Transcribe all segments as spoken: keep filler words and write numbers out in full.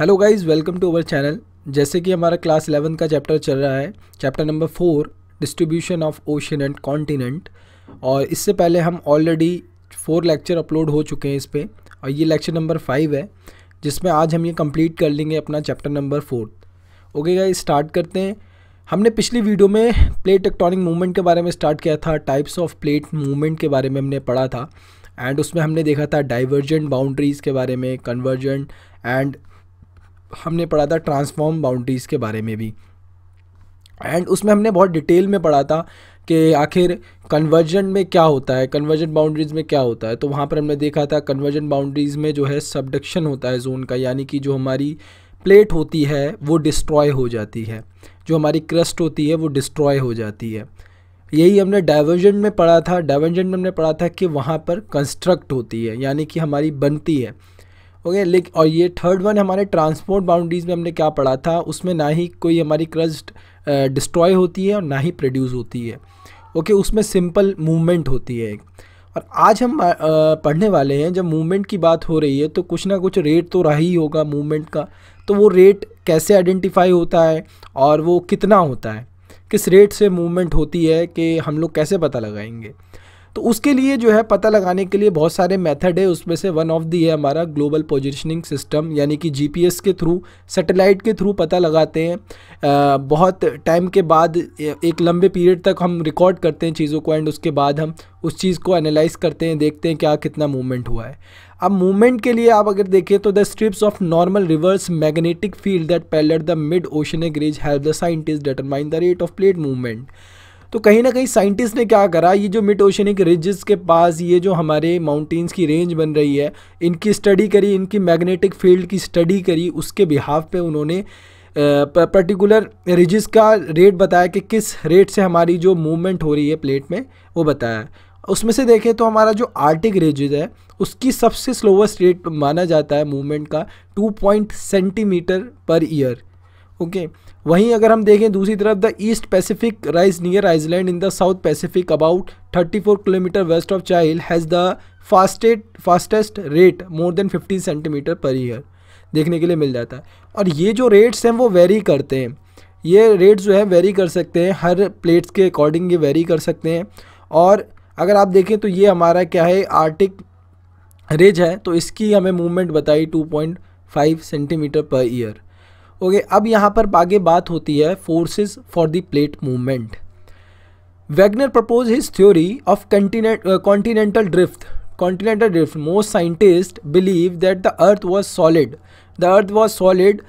Hello guys, welcome to our channel. जैसे कि हमारा क्लास इलेवन का चैप्टर चल रहा है, chapter number four, distribution of ocean and continent. और इससे पहले हम ऑलरेडी फोर लेक्चर अपलोड हो चुके हैं इस पे, और ये लेक्चर नंबर फाइव है जिसमें आज हम ये कंप्लीट कर लेंगे अपना chapter number fourth. Okay guys, start करते हैं। हमने पिछली वीडियो में प्लेट टेक्टोनिक मूवमेंट के बारे में स्टार्ट किया था, टाइप्स ऑफ प्लेट मूवमेंट के बारे में हमने पढ़ा था, एंड उसमें हमने देखा था डाइवर्जेंट बाउंड्रीज़ के बारे में, कन्वर्जेंट, एंड हमने पढ़ा था ट्रांसफॉर्म बाउंड्रीज़ के बारे में भी। एंड उसमें हमने बहुत डिटेल में पढ़ा था कि आखिर कन्वर्जेंट में क्या होता है, कन्वर्जेंट बाउंड्रीज़ में क्या होता है। तो वहाँ पर हमने देखा था कन्वर्जेंट बाउंड्रीज़ में जो है सबडक्शन होता है जोन का, यानी कि जो हमारी प्लेट होती है वो डिस्ट्रॉय हो जाती है, जो हमारी क्रस्ट होती है वो डिस्ट्रॉय हो जाती है। यही हमने डाइवर्जेंट में पढ़ा था। डाइवर्जेंट में हमने पढ़ा था कि वहाँ पर कंस्ट्रक्ट होती है, यानी कि हमारी बनती है। ओके, लेकिन और ये थर्ड वन हमारे ट्रांसपोर्ट बाउंड्रीज़ में हमने क्या पढ़ा था, उसमें ना ही कोई हमारी क्रस्ट डिस्ट्रॉय होती है और ना ही प्रोड्यूस होती है। ओके, उसमें सिंपल मूवमेंट होती है। और आज हम आ, पढ़ने वाले हैं, जब मूवमेंट की बात हो रही है तो कुछ ना कुछ रेट तो रहा ही होगा मूवमेंट का। तो वो रेट कैसे आइडेंटिफाई होता है और वो कितना होता है, किस रेट से मूवमेंट होती है, कि हम लोग कैसे पता लगाएंगे। तो उसके लिए जो है पता लगाने के लिए बहुत सारे मेथड है, उसमें से वन ऑफ दी है हमारा ग्लोबल पोजीशनिंग सिस्टम, यानी कि जीपीएस के थ्रू, सैटेलाइट के थ्रू पता लगाते हैं। आ, बहुत टाइम के बाद, एक लंबे पीरियड तक हम रिकॉर्ड करते हैं चीज़ों को, एंड उसके बाद हम उस चीज़ को एनालाइज करते हैं, देखते हैं क्या कितना मूवमेंट हुआ है। अब मूवमेंट के लिए आप अगर देखें तो the strips of normal reverse magnetic field that parallel the mid oceanic ridge help the scientist determine the rate of plate movement. तो कहीं ना कहीं साइंटिस्ट ने क्या करा, ये जो मिड ओशनिक रिजेस के पास ये जो हमारे माउंटेन्स की रेंज बन रही है, इनकी स्टडी करी, इनकी मैग्नेटिक फील्ड की स्टडी करी। उसके बिहाफ पे उन्होंने पर्टिकुलर रिजेस का रेट बताया कि किस रेट से हमारी जो मूवमेंट हो रही है प्लेट में वो बताया। उसमें से देखें तो हमारा जो आर्टिक रिजेस है उसकी सबसे स्लोवेस्ट रेट माना जाता है मूवमेंट का, two point centimetre per year. Okay, वहीं अगर हम देखें दूसरी तरफ, the East Pacific Rise near Iceland in the South Pacific about thirty four kilometre west of Chile has the fastest fastest rate more than fifteen centimetre per year देखने के लिए मिल जाता है। और ये जो रेट्स हैं वो वेरी करते हैं, ये रेट्स जो है वेरी कर सकते हैं, हर प्लेट्स के अकॉर्डिंग ये वेरी कर सकते हैं। और अगर आप देखें तो ये हमारा क्या है, आर्टिक रिज है, तो इसकी हमें मूवमेंट बताई two point five centimetre per year. Okay okay, अब यहाँ पर आगे बात होती है forces for the plate movement. Wegener propose his theory of continent continental drift continental drift. Most scientist believe that the earth was solid the earth was solid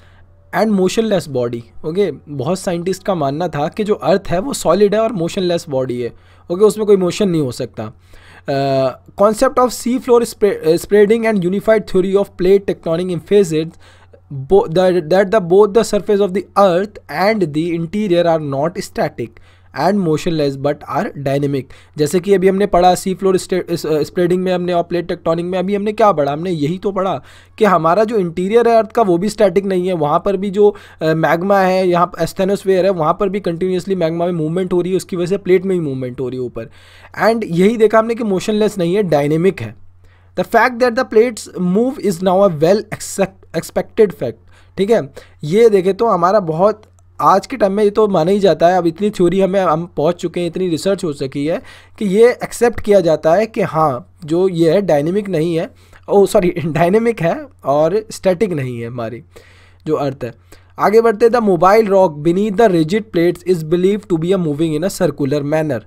and motionless body. Okay, बहुत scientist का मानना था कि जो अर्थ है वो solid है और मोशनलेस बॉडी है। ओके okay, उसमें कोई मोशन नहीं हो सकता। Concept of sea floor spreading and unified theory of plate tectonic emphasis Bo the, that the both the surface of the earth and the interior are not static and motionless but are dynamic। जैसे कि अभी हमने पढ़ा sea floor spreading में हमने, और plate tectonic में अभी हमने क्या पढ़ा, हमने यही तो पढ़ा कि हमारा जो इंटीरियर है अर्थ का वो भी स्टैटिक नहीं है। वहाँ पर भी जो मैग्मा है, यहाँ एस्थेनोस्फेयर है, वहाँ पर भी कंटिन्यूसली मैग्मा में मूवमेंट हो रही है, उसकी वजह से प्लेट में भी मूवमेंट हो रही है ऊपर। एंड यही देखा हमने कि मोशनलेस नहीं है, डायनेमिक है। The fact that the plates move is now a well expected fact. ठीक है, ये देखें तो हमारा बहुत आज के टाइम में ये तो माना ही जाता है, अब इतनी थ्योरी हमें हम पहुंच चुके हैं, इतनी रिसर्च हो सकी है कि ये एक्सेप्ट किया जाता है कि हाँ जो ये है डायनेमिक नहीं है, ओ सॉरी डायनेमिक है और स्टैटिक नहीं है हमारी जो अर्थ है। आगे बढ़ते, the mobile rock beneath the rigid plates is believe to be a moving in a circular manner.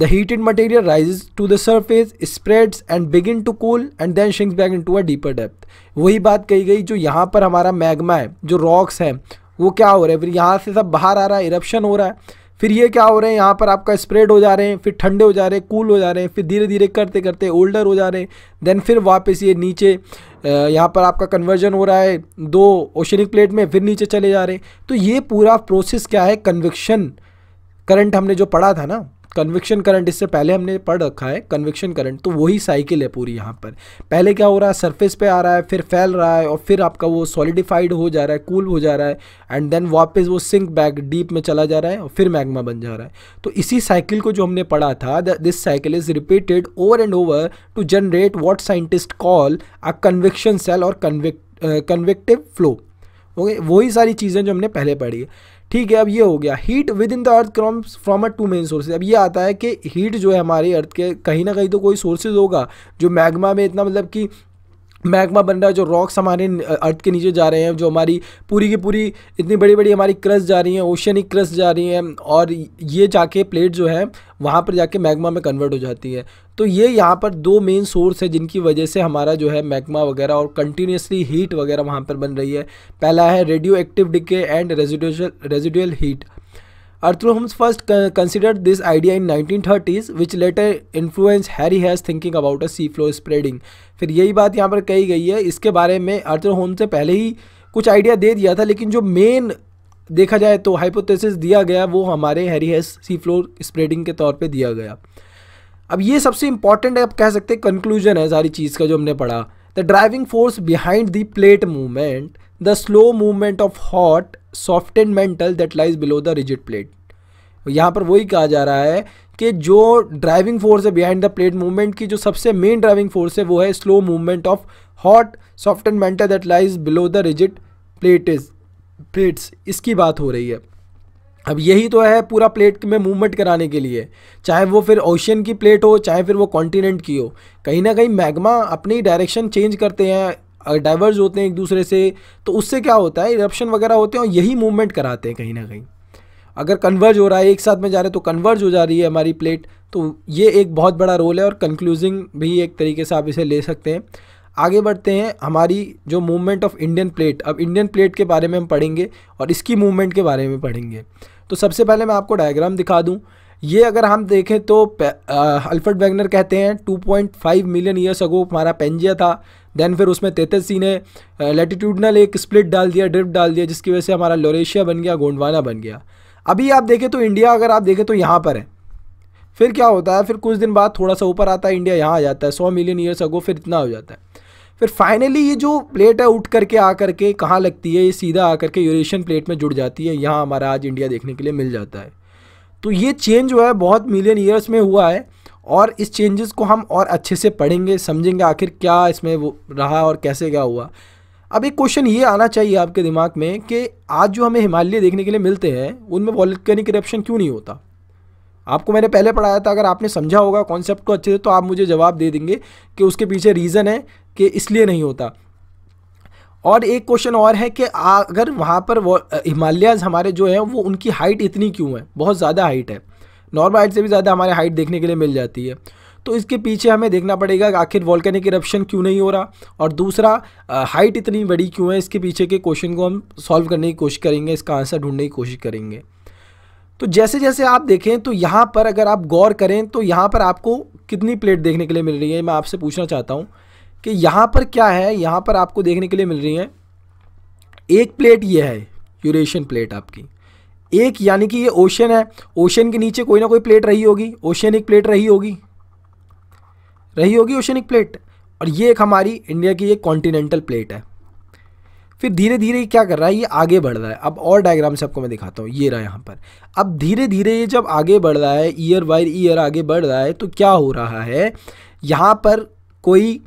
The heated material rises to the surface, spreads and begin to cool and then shrinks back into a deeper depth। वही बात कही गई, जो यहाँ पर हमारा magma है, जो रॉक्स हैं, वो क्या हो रहा है, फिर यहाँ से सब बाहर आ रहा है, इरप्शन हो रहा है, फिर ये क्या हो रहे हैं यहाँ पर आपका स्प्रेड हो जा रहे हैं, फिर ठंडे हो जा रहे हैं, कूल हो जा रहे हैं, फिर धीरे धीरे करते करते ओल्डर हो जा रहे हैं, देन फिर वापस ये नीचे यहाँ पर आपका कन्वर्जन हो रहा है दो ओशनिक प्लेट में, फिर नीचे चले जा रहे हैं। तो ये पूरा प्रोसेस क्या है, कन्वेक्शन करंट हमने जो पढ़ा था ना, कन्वेक्शन करंट, इससे पहले हमने पढ़ रखा है कन्वेक्शन करंट, तो वही साइकिल है पूरी। यहाँ पर पहले क्या हो रहा है, सरफेस पे आ रहा है, फिर फैल रहा है, और फिर आपका वो सॉलिडिफाइड हो जा रहा है, कूल हो जा रहा है, एंड देन वापस वो सिंक बैक डीप में चला जा रहा है, और फिर मैग्मा बन जा रहा है। तो इसी साइकिल को जो हमने पढ़ा था, this cycle is repeated over and over to generate what scientist call a convection cell और कन्वेक्टिव फ्लो। ओके, वही सारी चीज़ें जो हमने पहले पढ़ी है। ठीक है, अब ये हो गया heat within the earth comes from a two main sources. अब ये आता है कि हीट जो है हमारी अर्थ के कहीं ना कहीं तो कोई सोर्सेज होगा जो मैग्मा में इतना मतलब कि मैग्मा बन रहा है, जो रॉक्स हमारे अर्थ के नीचे जा रहे हैं, जो हमारी पूरी की पूरी इतनी बड़ी बड़ी हमारी क्रस्ट जा रही हैं, ओशियनिक क्रस्ट जा रही हैं, और ये जाके प्लेट जो है वहाँ पर जाके मैग्मा में कन्वर्ट हो जाती है। तो ये यहाँ पर दो मेन सोर्स है जिनकी वजह से हमारा जो है मैग्मा वगैरह और कंटिन्यूसली हीट वगैरह वहाँ पर बन रही है। पहला है radioactive decay and residual residual heat. Earthworms first considered this idea in nineteen thirties, which later influenced Harry Hayes' thinking about a sea floor spreading। फिर यही बात यहाँ पर कही गई है, इसके बारे में अर्थवर्म से पहले ही कुछ आइडिया दे दिया था, लेकिन जो मेन देखा जाए तो हाइपोथेसिस दिया गया वो हमारे Harry Hess sea floor spreading के तौर पे दिया गया। अब ये सबसे इम्पॉर्टेंट है, आप कह सकते हैं कंक्लूजन है सारी चीज़ का जो हमने पढ़ा। The driving force behind the plate movement, the slow movement of hot softened mantle that lies below the rigid plate. यहाँ पर वही कहा जा रहा है कि जो ड्राइविंग फोर्स है बिहाइंड द प्लेट मूवमेंट की जो सबसे मेन ड्राइविंग फोर्स है वो है slow movement of hot softened mantle that lies below the rigid plates, इसकी बात हो रही है। अब यही तो है पूरा प्लेट में मूवमेंट कराने के लिए, चाहे वो फिर ओशियन की प्लेट हो चाहे फिर वो कॉन्टिनेंट की हो, कहीं ना कहीं मैग्मा अपनी डायरेक्शन चेंज करते हैं, डाइवर्ज होते हैं एक दूसरे से, तो उससे क्या होता है इरप्शन वगैरह होते हैं और यही मूवमेंट कराते हैं। कहीं ना कहीं अगर कन्वर्ज हो रहा है, एक साथ में जा रहे तो कन्वर्ज हो जा रही है हमारी प्लेट, तो ये एक बहुत बड़ा रोल है और कंक्लूजिंग भी एक तरीके से आप इसे ले सकते हैं। आगे बढ़ते हैं हमारी जो मूवमेंट ऑफ इंडियन प्लेट, अब इंडियन प्लेट के बारे में हम पढ़ेंगे और इसकी मूवमेंट के बारे में पढ़ेंगे। तो सबसे पहले मैं आपको डायग्राम दिखा दूँ। ये अगर हम देखें तो अल्फ्रेड वेगनर कहते हैं two point five million years ago हमारा पेंजिया था, देन फिर उसमें तेतसी ने लैटिट्यूडनल एक स्प्लिट डाल दिया, ड्रिफ्ट डाल दिया, जिसकी वजह से हमारा लॉरेशिया बन गया, गोंडवाना बन गया। अभी आप देखें तो इंडिया अगर आप देखें तो यहाँ पर है, फिर क्या होता है फिर कुछ दिन बाद थोड़ा सा ऊपर आता है इंडिया, यहाँ आ जाता है सौ मिलियन ईयर्स अगो, फिर इतना हो जाता है। फिर फाइनली ये जो प्लेट है उठ करके आ करके कहाँ लगती है, ये सीधा आ करके यूरेशियन प्लेट में जुड़ जाती है, यहाँ हमारा आज इंडिया देखने के लिए मिल जाता है। तो ये चेंज जो है बहुत मिलियन ईयर्स में हुआ है और इस चेंजेस को हम और अच्छे से पढ़ेंगे, समझेंगे आखिर क्या इसमें वो रहा और कैसे क्या हुआ। अब एक क्वेश्चन ये आना चाहिए आपके दिमाग में कि आज जो हमें हिमालय देखने के लिए मिलते हैं उनमें वोल्केनिक इरप्शन क्यों नहीं होता। आपको मैंने पहले पढ़ाया था, अगर आपने समझा होगा कॉन्सेप्ट को अच्छे से तो आप मुझे जवाब दे देंगे कि उसके पीछे रीज़न है कि इसलिए नहीं होता। और एक क्वेश्चन और है कि अगर वहाँ पर हिमालयाज़ हमारे जो हैं वो उनकी हाइट इतनी क्यों है, बहुत ज़्यादा हाइट है, नॉर्मल हाइट से भी ज़्यादा हमारे हाइट देखने के लिए मिल जाती है। तो इसके पीछे हमें देखना पड़ेगा आखिर वॉल्केनिक इरप्शन क्यों नहीं हो रहा, और दूसरा हाइट इतनी बड़ी क्यों है, इसके पीछे के क्वेश्चन को हम सॉल्व करने की कोशिश करेंगे, इसका आंसर ढूंढने की कोशिश करेंगे। तो जैसे जैसे आप देखें तो यहाँ पर अगर आप गौर करें तो यहाँ पर आपको कितनी प्लेट देखने के लिए मिल रही है, मैं आपसे पूछना चाहता हूँ कि यहाँ पर क्या है, यहाँ पर आपको देखने के लिए मिल रही है एक प्लेट, ये है यूरेशियन प्लेट आपकी, एक यानी कि ये ओशन है, ओशन के नीचे कोई ना कोई प्लेट रही होगी, ओशियनिक प्लेट रही होगी रही होगी ओशियनिक प्लेट, और ये एक हमारी इंडिया की एक कॉन्टिनेंटल प्लेट है। फिर धीरे धीरे क्या कर रहा है, ये आगे बढ़ रहा है। अब और डायग्राम से आपको मैं दिखाता हूँ, ये रहा यहाँ पर। अब धीरे धीरे ये जब आगे बढ़ रहा है, ईयर बाय ईयर आगे बढ़ रहा है, तो क्या हो रहा है, यहाँ पर कोई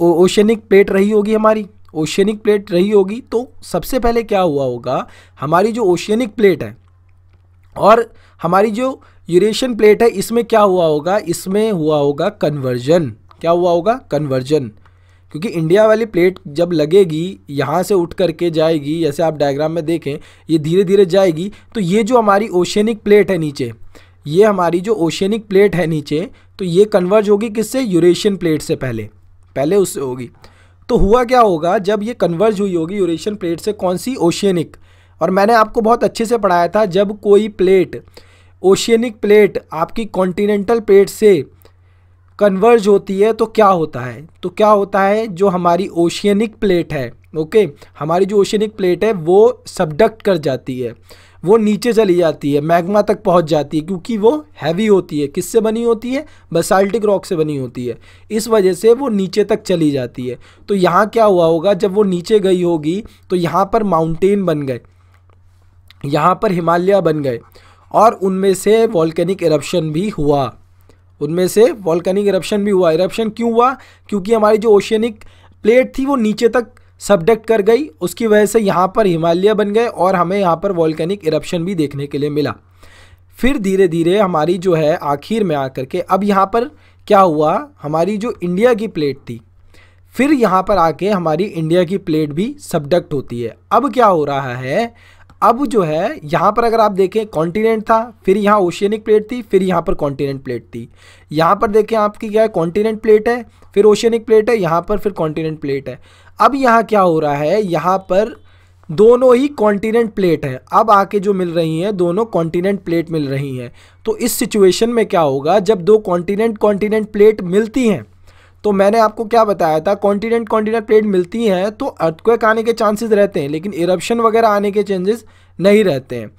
ओशियनिक प्लेट रही होगी, हमारी ओशियनिक प्लेट रही होगी, तो सबसे पहले क्या हुआ होगा, हमारी जो ओशियनिक प्लेट है और हमारी जो यूरेशियन प्लेट है इसमें क्या हुआ होगा, इसमें हुआ होगा कन्वर्जन। क्या हुआ होगा, कन्वर्जन, क्योंकि इंडिया वाली प्लेट जब लगेगी यहाँ से उठ करके जाएगी, जैसे आप डायग्राम में देखें ये धीरे धीरे जाएगी, तो ये जो हमारी ओशियनिक प्लेट है नीचे, ये हमारी जो ओशियनिक प्लेट है नीचे, तो ये कन्वर्ज होगी किससे, यूरेशियन प्लेट से पहले पहले उससे होगी। तो हुआ क्या होगा, जब ये कन्वर्ज हुई होगी यूरेशियन प्लेट से, कौन सी, ओशियनिक। और मैंने आपको बहुत अच्छे से पढ़ाया था, जब कोई प्लेट ओशियनिक प्लेट आपकी कॉन्टिनेंटल प्लेट से कन्वर्ज होती है तो क्या होता है, तो क्या होता है जो हमारी ओशियनिक प्लेट है, ओके हमारी जो ओशियनिक प्लेट है वो सबडक्ट कर जाती है, वो नीचे चली जाती है, मैग्मा तक पहुंच जाती है, क्योंकि वो हैवी होती है, किससे बनी होती है, बसाल्टिक रॉक से बनी होती है, इस वजह से वो नीचे तक चली जाती है। तो यहाँ क्या हुआ होगा, जब वो नीचे गई होगी तो यहाँ पर माउंटेन बन गए, यहाँ पर हिमालय बन गए, और उनमें से वॉल्केनिक इरप्शन भी हुआ, उनमें से वॉल्केनिक इरप्शन भी हुआ। इरप्शन क्यों हुआ, क्योंकि हमारी जो ओशियनिक प्लेट थी वो नीचे तक सब्डक्ट कर गई, उसकी वजह से यहाँ पर हिमालय बन गए और हमें यहाँ पर वॉल्केनिक इरप्शन भी देखने के लिए मिला। फिर धीरे धीरे हमारी जो है आखिर में आकर के अब यहाँ पर क्या हुआ, हमारी जो इंडिया की प्लेट थी, फिर यहाँ पर आके हमारी इंडिया की प्लेट भी सब्डक्ट होती है। अब क्या हो रहा है, अब जो है यहाँ पर अगर आप देखें कॉन्टिनेंट था, फिर यहाँ ओशियनिक प्लेट थी, फिर यहाँ पर कॉन्टिनेंट प्लेट थी। यहाँ पर देखें आपकी क्या है, कॉन्टिनेंट प्लेट है, फिर ओशियनिक प्लेट है, यहाँ पर फिर कॉन्टिनेंट प्लेट है। अब यहाँ क्या हो रहा है, यहाँ पर दोनों ही कॉन्टिनेंट प्लेट हैं, अब आके जो मिल रही हैं दोनों कॉन्टिनेंट प्लेट मिल रही हैं। तो इस सिचुएशन में क्या होगा, जब दो कॉन्टिनेंट कॉन्टिनेंट प्लेट मिलती हैं, तो मैंने आपको क्या बताया था, कॉन्टिनेंट कॉन्टिनेंट प्लेट मिलती हैं तो अर्थक्वेक आने के चांसेस रहते हैं, लेकिन इरप्शन वगैरह आने के चांसेस नहीं रहते हैं।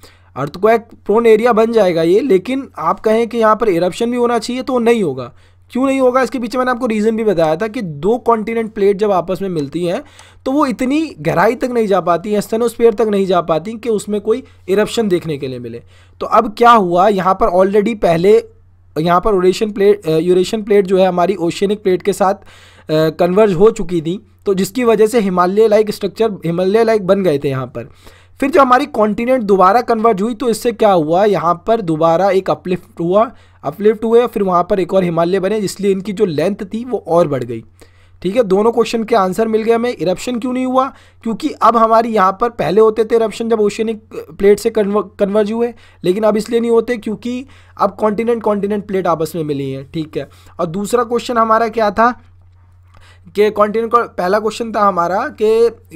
अर्थक्वेक प्रोन एरिया बन जाएगा ये, लेकिन आप कहें कि यहाँ पर इरप्शन भी होना चाहिए तो नहीं होगा। क्यों नहीं होगा, इसके पीछे मैंने आपको रीज़न भी बताया था कि दो कॉन्टिनेंट प्लेट जब आपस में मिलती हैं तो वो इतनी गहराई तक नहीं जा पाती हैं, स्टेनोस्फीयर तक नहीं जा पाती कि उसमें कोई इरप्शन देखने के लिए मिले। तो अब क्या हुआ, यहाँ पर ऑलरेडी पहले यहाँ पर यूरेशियन प्लेट यूरेशियन प्लेट जो है हमारी ओशियनिक प्लेट के साथ कन्वर्ज हो चुकी थी, तो जिसकी वजह से Himalaya like structure Himalaya like बन गए थे यहाँ पर। फिर जब हमारी कॉन्टिनेंट दोबारा कन्वर्ज हुई तो इससे क्या हुआ, यहाँ पर दोबारा एक अपलिफ्ट हुआ, अपलिफ्ट हुए फिर वहाँ पर एक और हिमालय बने, इसलिए इनकी जो लेंथ थी वो और बढ़ गई। ठीक है, दोनों क्वेश्चन के आंसर मिल गए हमें। इरप्शन क्यों नहीं हुआ, क्योंकि अब हमारी यहाँ पर पहले होते थे इरप्शन जब ओशियनिक प्लेट से कन्वर्ज हुए, लेकिन अब इसलिए नहीं होते क्योंकि अब कॉन्टिनेंट कॉन्टिनेंट प्लेट आपस में मिली हैं। ठीक है, और दूसरा क्वेश्चन हमारा क्या था कि कॉन्टिनेंट, पहला क्वेश्चन था हमारा कि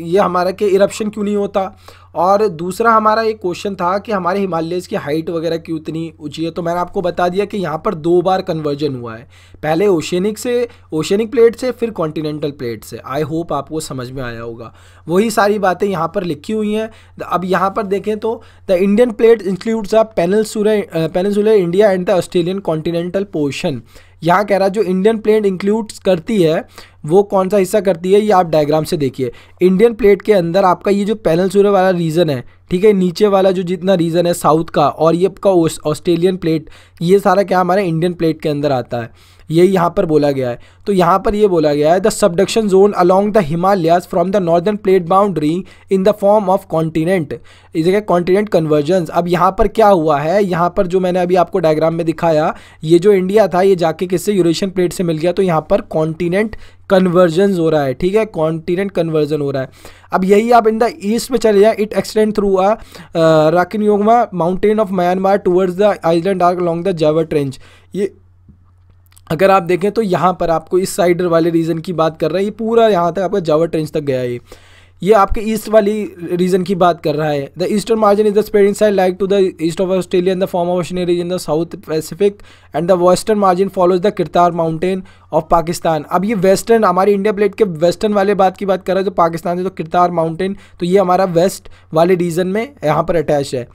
ये हमारा कि इरप्शन क्यों नहीं होता, और दूसरा हमारा एक क्वेश्चन था कि हमारे हिमालयस की हाइट वगैरह क्यों इतनी ऊंची है। तो मैंने आपको बता दिया कि यहाँ पर दो बार कन्वर्जन हुआ है, पहले ओशियनिक से ओशियनिक प्लेट से, फिर कॉन्टिनेंटल प्लेट से। आई होप आपको समझ में आया होगा, वही सारी बातें यहाँ पर लिखी हुई हैं। अब यहाँ पर देखें तो the Indian plate includes a peninsular peninsular India and the Australian continental portion. यहाँ कह रहा जो इंडियन प्लेट इंक्लूड्स करती है वो कौन सा हिस्सा करती है, ये आप डायग्राम से देखिए। इंडियन प्लेट के अंदर आपका ये जो पेनिनसुलर वाला रीजन है, ठीक है, नीचे वाला जो जितना रीजन है साउथ का और ये आपका ऑस्ट्रेलियन प्लेट, ये सारा क्या हमारे इंडियन प्लेट के अंदर आता है, ये यहाँ पर बोला गया है। तो यहाँ पर ये बोला गया है the subduction zone along the Himalayas from the northern plate boundary in the form of continent, इसे क्या कॉन्टिनेंट कन्वर्जेंस। अब यहाँ पर क्या हुआ है, यहाँ पर जो मैंने अभी आपको डायग्राम में दिखाया, ये जो इंडिया था ये जाके किससे यूरेशियन प्लेट से मिल गया, तो यहाँ पर कॉन्टिनेंट कन्वर्जेंस हो रहा है। ठीक है, कॉन्टिनेंट कन्वर्जन हो रहा है। अब यही आप इन द ईस्ट में चले जाए, it extend through a Rakhine Yoma mountain of Myanmar towards the island arc along the Java trench. ये अगर आप देखें तो यहाँ पर आपको इस साइड वाले रीजन की बात कर रहा है, ये पूरा यहाँ तक आपका जावा ट्रेंच तक गया है। ये आपके ईस्ट वाली रीजन की बात कर रहा है। The eastern margin is the spreading side like to the east of Australia in the form of oceanic region the South Pacific and the western margin follows the Kirthar mountain of Pakistan. अब ये western, हमारे India plate के western वाले बात की बात कर रहा है, जो पाकिस्तान से तो किरतार माउंटेन, तो ये हमारा वेस्ट वाले रीजन में यहाँ पर अटैच है।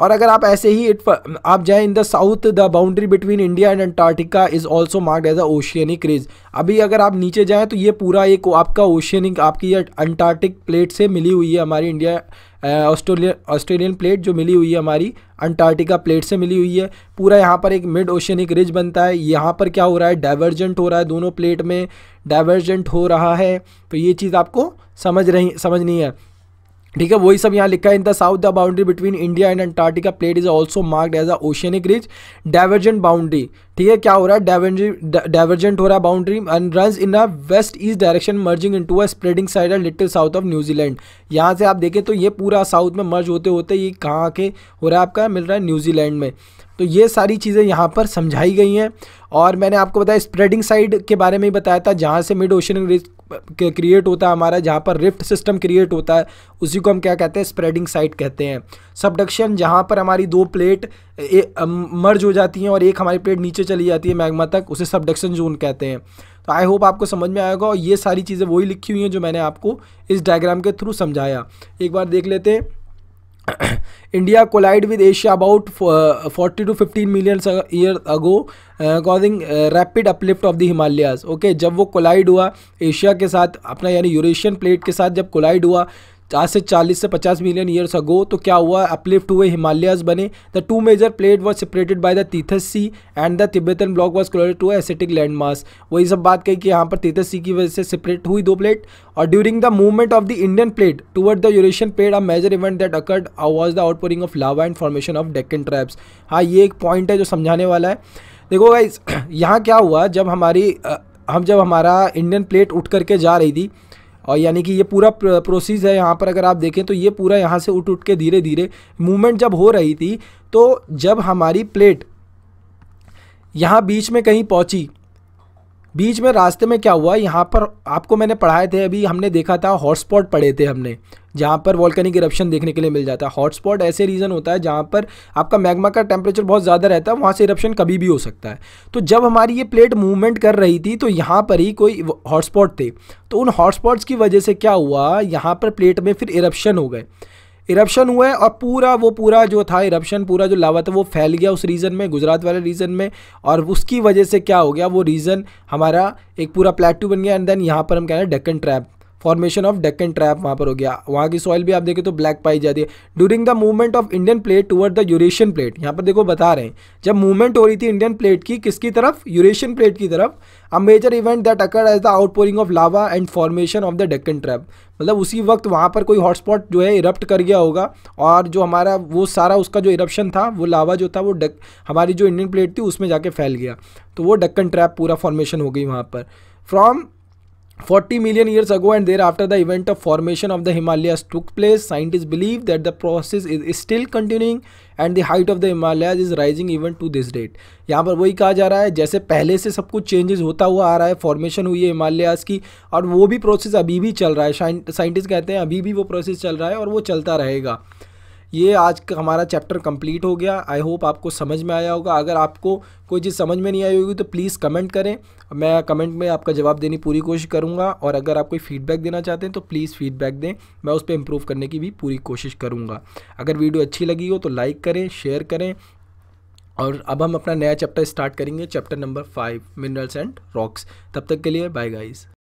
और अगर आप ऐसे ही इट आप जाए in the south the boundary between India and Antarctica is also marked as a oceanic ridge. अभी अगर आप नीचे जाएँ तो ये पूरा एक आपका ओशियनिक, आपकी ये अंटार्कटिक प्लेट से मिली हुई है हमारी इंडिया ऑस्ट्रेलिया ऑस्ट्रेलियन प्लेट जो मिली हुई है हमारी अंटार्कटिका प्लेट से मिली हुई है। पूरा यहाँ पर एक मिड ओशियनिक रिज बनता है। यहाँ पर क्या हो रहा है, डाइवर्जेंट हो रहा है, दोनों प्लेट में डाइवर्जेंट हो रहा है। तो ये चीज़ आपको समझ रही समझनी है। ठीक है, वही सब यहाँ लिखा है। In the south the boundary between India and Antarctica plate is also marked as a oceanic ridge divergent boundary. ठीक है, क्या हो रहा है, डाइवर्जेंट डाइवर्जेंट हो रहा है boundary and runs in a west east direction merging into a spreading side little south of New Zealand. यहाँ से आप देखें तो ये पूरा साउथ में मर्ज होते होते ये कहाँ के हो रहा है, आपका मिल रहा है न्यूजीलैंड में। तो ये सारी चीज़ें यहाँ पर समझाई गई हैं। और मैंने आपको बताया स्प्रेडिंग साइड के बारे में ही बताया था, जहाँ से मिड ओशियनिक रिज क्रिएट होता है हमारा, जहाँ पर रिफ्ट सिस्टम क्रिएट होता है, उसी को हम क्या कहते हैं, स्प्रेडिंग साइड कहते हैं। सबडक्शन, जहाँ पर हमारी दो प्लेट मर्ज हो जाती हैं और एक हमारी प्लेट नीचे चली जाती है मैग्मा तक, उसे सबडक्शन जोन कहते हैं। तो आई होप आपको समझ में आएगा। और ये सारी चीज़ें वही लिखी हुई हैं जो मैंने आपको इस डायग्राम के थ्रू समझाया। एक बार देख लेते हैं। India collided with Asia about uh, forty to fifteen million years ago, uh, causing uh, rapid uplift of the Himalayas. Okay, जब वो कोलाइड हुआ एशिया के साथ अपना, यानी यूरेशियन प्लेट के साथ जब कोलाइड हुआ आज से चालीस से पचास मिलियन ईयर्स अगो। तो क्या हुआ, अपलिफ्ट हुए, हिमालयाज बने। The two major plate was separated by the Tethys sea and the Tibetan block was collided to Asiatic land mass. वही सब बात कही कि यहाँ पर तीथस सी की वजह से सेपरेट हुई दो प्लेट। और during the movement of the Indian plate toward the Eurasian plate a major event that occurred was the outpouring of lava and formation of Deccan traps. हाँ, ये एक पॉइंट है जो समझाने वाला है। देखो गाइस, यहाँ क्या हुआ, जब हमारी हम जब हमारा इंडियन प्लेट उठ करके जा रही थी, और यानी कि ये पूरा प्रोसेस है यहाँ पर, अगर आप देखें तो ये पूरा यहाँ से उठ उठ के धीरे धीरे मूवमेंट जब हो रही थी, तो जब हमारी प्लेट यहाँ बीच में कहीं पहुँची, बीच में रास्ते में क्या हुआ, यहाँ पर आपको मैंने पढ़ाए थे, अभी हमने देखा था हॉटस्पॉट पढ़े थे हमने, जहाँ पर वॉल्केनिक इरप्शन देखने के लिए मिल जाता है। हॉटस्पॉट ऐसे रीज़न होता है जहाँ पर आपका मैग्मा का टेम्परेचर बहुत ज़्यादा रहता है, वहाँ से इरप्शन कभी भी हो सकता है। तो जब हमारी ये प्लेट मूवमेंट कर रही थी तो यहाँ पर ही कोई हॉटस्पॉट थे, तो उन हॉटस्पॉट्स की वजह से क्या हुआ, यहाँ पर प्लेट में फिर इरप्शन हो गए, इरप्शन हुए और पूरा वो पूरा जो था इरप्शन, पूरा जो लावा था वो फैल गया उस रीज़न में, गुजरात वाले रीज़न में, और उसकी वजह से क्या हो गया, वो रीज़न हमारा एक पूरा प्लेटू बन गया। एंड देन यहाँ पर हम कह रहे हैं Deccan trap, formation of Deccan trap वहाँ पर हो गया। वहाँ की सॉइल भी आप देखें तो ब्लैक पाई जाती है। During the movement of Indian plate toward the Eurasian plate, यहाँ पर देखो बता रहे हैं जब मूवमेंट हो रही थी इंडियन प्लेट की, किसकी तरफ, यूरेशियन प्लेट की तरफ, a major event that occurred as the outpouring of lava and formation of the Deccan trap. मतलब उसी वक्त वहाँ पर कोई हॉटस्पॉट जो है इरप्ट कर गया होगा, और जो हमारा वो सारा उसका जो इरप्शन था, वो लावा जो था वो डक हमारी जो इंडियन प्लेट थी उसमें जाके फैल गया, तो वो डेक्कन ट्रैप पूरा फॉर्मेशन हो गई वहाँ पर। From forty million years ago and thereafter the event of formation of the Himalayas took place. Scientists believe that the process is still continuing and the height of the Himalayas is rising even to this date. यहाँ पर वही कहा जा रहा है, जैसे पहले से सब कुछ चेंजेस होता हुआ आ रहा है, फॉर्मेशन हुई है हिमालयाज़ की, और वो भी प्रोसेस अभी भी चल रहा है। साइंटिस्ट कहते हैं अभी भी वो प्रोसेस चल रहा है और वो चलता रहेगा। ये आज का हमारा चैप्टर कंप्लीट हो गया। आई होप आपको समझ में आया होगा। अगर आपको कोई चीज़ समझ में नहीं आई होगी तो प्लीज़ कमेंट करें, मैं कमेंट में आपका जवाब देने पूरी कोशिश करूँगा। और अगर आप कोई फीडबैक देना चाहते हैं तो प्लीज़ फीडबैक दें, मैं उस पर इम्प्रूव करने की भी पूरी कोशिश करूँगा। अगर वीडियो अच्छी लगी हो तो लाइक करें, शेयर करें। और अब हम अपना नया चैप्टर स्टार्ट करेंगे, chapter number five, minerals and rocks. तब तक के लिए बाय गाइस।